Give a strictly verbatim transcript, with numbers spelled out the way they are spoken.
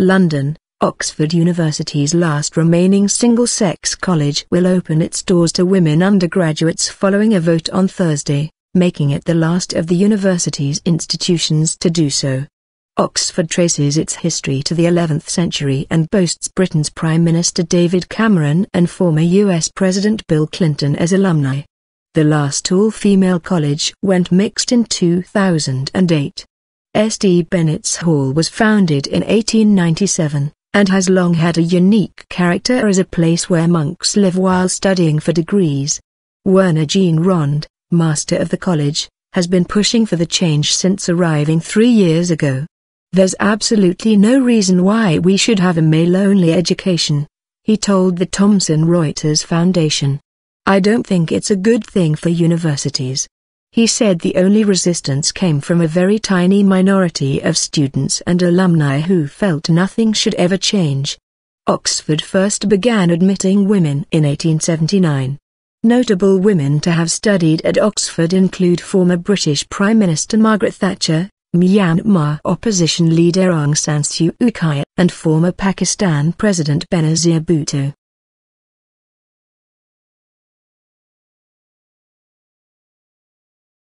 London, Oxford University's last remaining single-sex college will open its doors to women undergraduates following a vote on Thursday, making it the last of the university's institutions to do so. Oxford traces its history to the eleventh century and boasts Britain's Prime Minister David Cameron and former U S President Bill Clinton as alumni. The last all-female college went mixed in two thousand eight. St Benet's Hall was founded in eighteen ninety-seven, and has long had a unique character as a place where monks live while studying for degrees. Werner Jeanrond, master of the college, has been pushing for the change since arriving three years ago. "There's absolutely no reason why we should have a male-only education," he told the Thomson Reuters Foundation. "I don't think it's a good thing for universities." He said the only resistance came from a very tiny minority of students and alumni who felt nothing should ever change. Oxford first began admitting women in eighteen seventy-nine. Notable women to have studied at Oxford include former British Prime Minister Margaret Thatcher, Myanmar opposition leader Aung San Suu Kyi, and former Pakistan President Benazir Bhutto.